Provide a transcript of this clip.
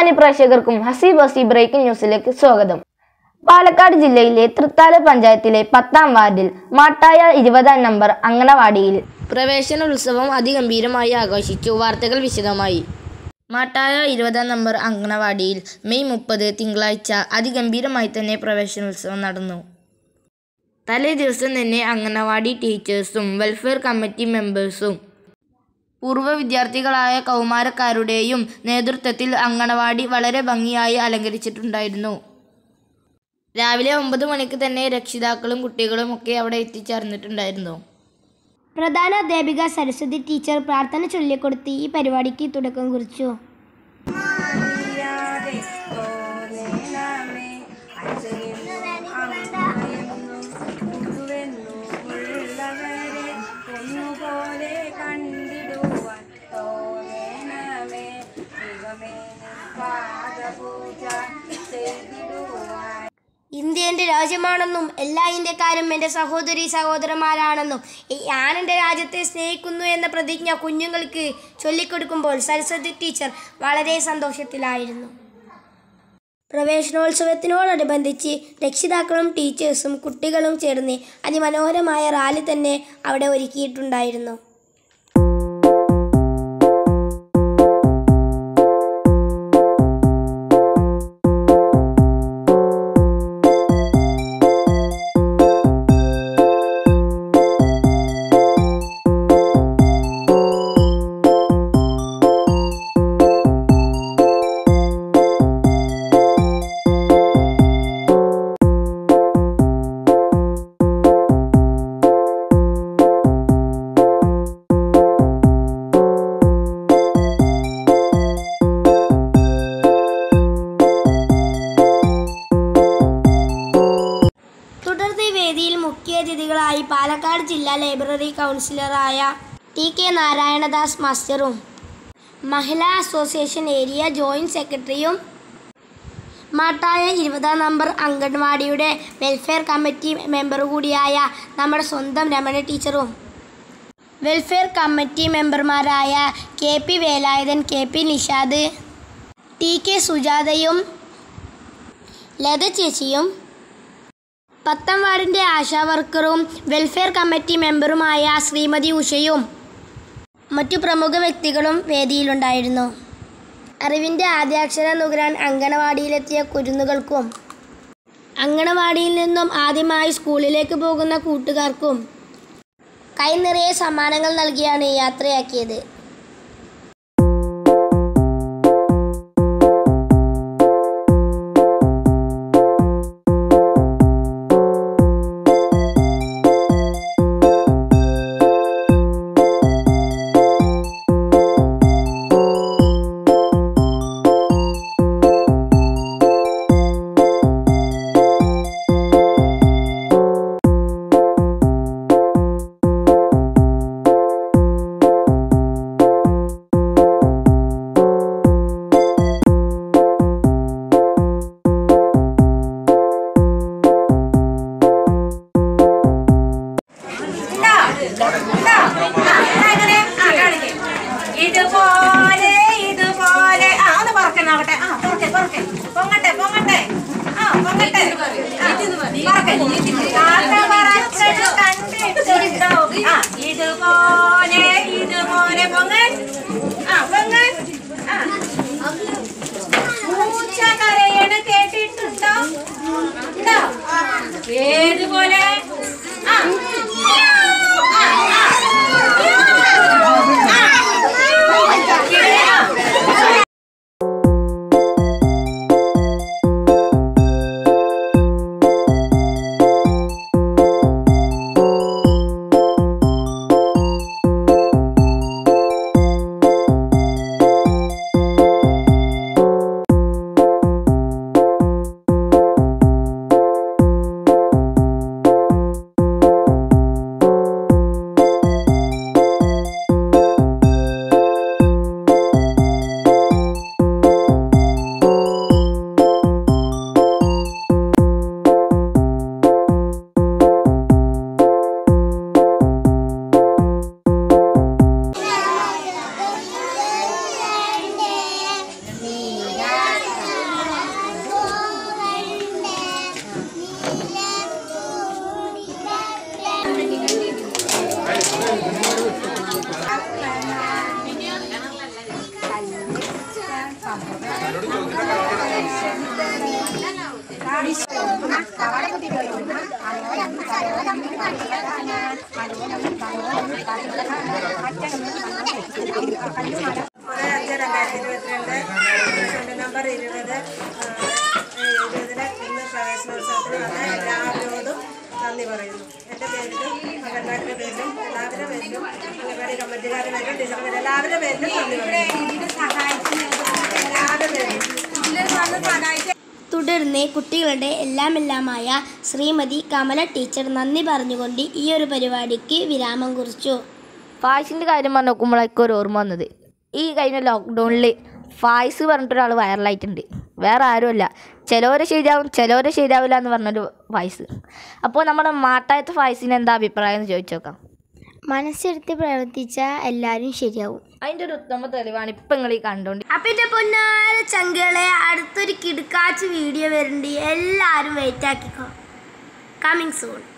മാന്യ പ്രേക്ഷകർക്കും ഹസീബ് ഹസി ബ്രേക്കിംഗ് ന്യൂസിലേക്ക് സ്വാഗതം. പാലക്കാട് ജില്ലയിലെ തൃത്താല പഞ്ചായത്തിലെ 10ാം വാർഡിൽ മാട്ടായ 20 നമ്പർ അങ്കണവാടിയിൽ പ്രവേശന ഉത്സവം അതിഗംഭീരമായി ആഘോഷിച്ചു. വാർത്തകൾ വിശദമായി. മാട്ടായ 20 നമ്പർ അങ്കണവാടിയിൽ മെയ് 30 തിങ്കളാഴ്ച അതിഗംഭീരമായി തന്നെ പ്രവേശനോത്സവം നടന്നു. തലേ ദിവസം തന്നെ അങ്കണവാടി ടീച്ചേഴ്സും വെൽഫെയർ കമ്മിറ്റി മെമ്പേഴ്സും പൂർവ്വ വിദ്യാർത്ഥികളായ കൗമാരക്കാരുടെയും നേതൃത്വത്തിൽ അങ്കണവാടി വളരെ ഭംഗിയായി അലങ്കരിച്ചിട്ടുണ്ടായിരുന്നു. രാവിലെ 9 മണിക്ക് തന്നെ രക്ഷിതാക്കളും കുട്ടികളും ഒക്കെ അവിടെ എത്തിച്ചേർന്നിട്ടുണ്ടായിരുന്നു. പ്രധാന അധ്യാപിക സരസ്വതി ടീച്ചർ പ്രാർത്ഥന ചൊല്ലിക്കൊടുത്ത് ഈ പരിപാടിക്ക് തുടക്കം കുറിച്ചു. ഇന്ത്യ എൻ്റെ രാജ്യമാണെന്നും എല്ലാ ഇന്ത്യക്കാരും എൻ്റെ സഹോദരി സഹോദരന്മാരാണെന്നും ഞാൻ എൻ്റെ രാജ്യത്തെ സ്നേഹിക്കുന്നു എന്ന പ്രതിജ്ഞ കുഞ്ഞുങ്ങൾക്ക് ചൊല്ലിക്കൊടുക്കുമ്പോൾ സരസ്വതി ടീച്ചർ വളരെ സന്തോഷത്തിലായിരുന്നു. പ്രവേശനോത്സവത്തിനോടനുബന്ധിച്ച് രക്ഷിതാക്കളും ടീച്ചേഴ്സും കുട്ടികളും ചേർന്ന് അതിമനോഹരമായ റാലി തന്നെ അവിടെ ഒരുക്കിയിട്ടുണ്ടായിരുന്നു. മുഖ്യാതിഥികളായി പാലക്കാട് ജില്ലാ ലൈബ്രറി കൗൺസിലറായ ടി. കെ. നാരായണദാസ് മാസ്റ്ററും മഹിളാ അസോസിയേഷൻ ഏരിയ ജോയിൻറ്റ് സെക്രട്ടറിയും മാട്ടായ 20 നമ്പർ അംഗൻവാടിയുടെ വെൽഫെയർ കമ്മിറ്റി മെമ്പർ കൂടിയായ നമ്മുടെ സ്വന്തം രമണ ടീച്ചറും വെൽഫെയർ കമ്മിറ്റി മെമ്പർമാരായ K. P. Velayudhan, K. P. Nishad, T. K. സുജാതയും ലത ചേച്ചിയും 10ാം വാർഡിൻ്റെ ആശാ വർക്കറും വെൽഫെയർ കമ്മിറ്റി മെമ്പറുമായ ശ്രീമതി ഉഷയും മറ്റു പ്രമുഖ വ്യക്തികളും വേദിയിലുണ്ടായിരുന്നു. അറിവിൻ്റെ ആദ്യാക്ഷരം നുകരാൻ അങ്കണവാടിയിലെത്തിയ കുരുന്നുകൾക്കും അങ്കണവാടിയിൽ നിന്നും ആദ്യമായി സ്കൂളിലേക്ക് പോകുന്ന കൂട്ടുകാർക്കും കൈനിറയെ സമ്മാനങ്ങൾ നൽകിയാണ് യാത്രയാക്കിയത്. തുടർന്ന് കുട്ടികളുടെ എല്ലാമെല്ലാമായ ശ്രീമതി കമല ടീച്ചർ നന്ദി പറഞ്ഞുകൊണ്ട് ഈ ഒരു പരിപാടിക്ക് വിരാമം കുറിച്ചു. ഫായ്സിൻ്റെ കാര്യം പറഞ്ഞു നോക്കുമ്പോഴേക്കും ഒരു ഓർമ്മ വന്നത്, ഈ കഴിഞ്ഞ ലോക്ക്ഡൗണിൽ ഫായ്സ് പറഞ്ഞിട്ടൊരാൾ വൈറലായിട്ടുണ്ട്. വേറെ ആരുമല്ല, ചിലവരെ ശരിയാവും ചിലവരെ ശരിയാവില്ല എന്ന് പറഞ്ഞൊരു ഫായ്സ്. അപ്പോൾ നമ്മുടെ മാട്ടായത്തെ ഫായ്സിന് എന്താ അഭിപ്രായം എന്ന് ചോദിച്ചു നോക്കാം. മനസ്സെടുത്ത് പ്രവർത്തിച്ചാൽ എല്ലാവരും ശരിയാവും, അതിൻ്റെ ഒരു ഉത്തമ തെളിവാണ് ഇപ്പം നിങ്ങൾ ഈ കണ്ടുകൊണ്ട്. അപ്പം എൻ്റെ പൊന്നാര ചങ്കളെ, അടുത്തൊരു കിടുക്കാച്ച് വീഡിയോ വരുന്നുണ്ട്, എല്ലാവരും വെയിറ്റ് ആക്കിക്കോ. Coming soon.